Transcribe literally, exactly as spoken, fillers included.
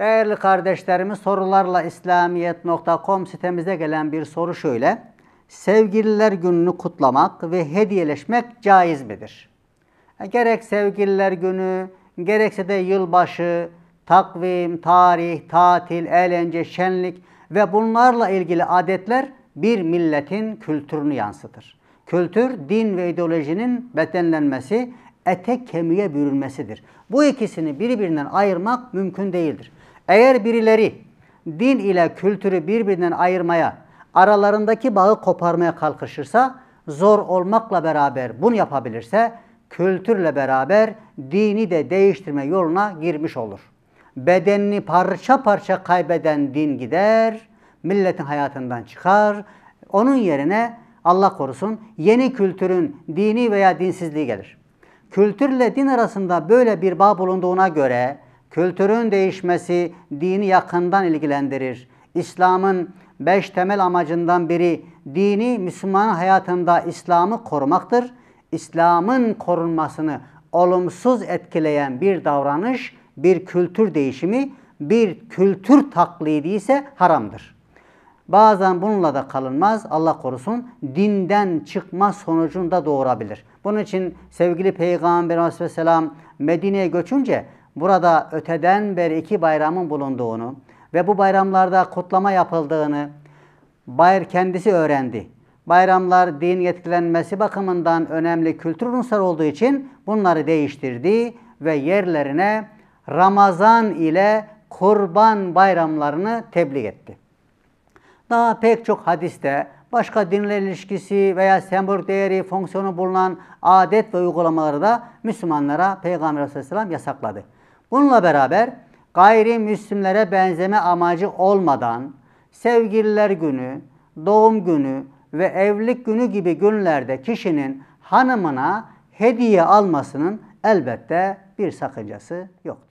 Değerli kardeşlerimiz, sorularla islamiyet nokta com sitemize gelen bir soru şöyle. Sevgililer gününü kutlamak ve hediyeleşmek caiz midir? Gerek sevgililer günü, gerekse de yılbaşı, takvim, tarih, tatil, eğlence, şenlik ve bunlarla ilgili adetler bir milletin kültürünü yansıtır. Kültür, din ve ideolojinin bedenlenmesi, ete kemiğe bürünmesidir. Bu ikisini birbirinden ayırmak mümkün değildir. Eğer birileri din ile kültürü birbirinden ayırmaya, aralarındaki bağı koparmaya kalkışırsa, zor olmakla beraber bunu yapabilirse, kültürle beraber dini de değiştirme yoluna girmiş olur. Bedenini parça parça kaybeden din gider, milletin hayatından çıkar, onun yerine Allah korusun yeni kültürün dini veya dinsizliği gelir. Kültürle din arasında böyle bir bağ bulunduğuna göre, kültürün değişmesi dini yakından ilgilendirir. İslam'ın beş temel amacından biri dini Müslümanın hayatında İslam'ı korumaktır. İslam'ın korunmasını olumsuz etkileyen bir davranış, bir kültür değişimi, bir kültür taklidi ise haramdır. Bazen bununla da kalınmaz, Allah korusun, dinden çıkma sonucunu da doğurabilir. Bunun için sevgili Peygamber Aleyhisselam Medine'ye göçünce burada öteden beri iki bayramın bulunduğunu ve bu bayramlarda kutlama yapıldığını bayır kendisi öğrendi. Bayramlar din yetkilenmesi bakımından önemli kültür unsuru olduğu için bunları değiştirdi ve yerlerine Ramazan ile Kurban bayramlarını tebliğ etti. Daha pek çok hadiste başka dinle ilişkisi veya sembolik değeri, fonksiyonu bulunan adet ve uygulamaları da Müslümanlara Peygamber Aleyhisselam yasakladı. Bununla beraber gayrimüslimlere benzeme amacı olmadan sevgililer günü, doğum günü ve evlilik günü gibi günlerde kişinin hanımına hediye almasının elbette bir sakıncası yoktur.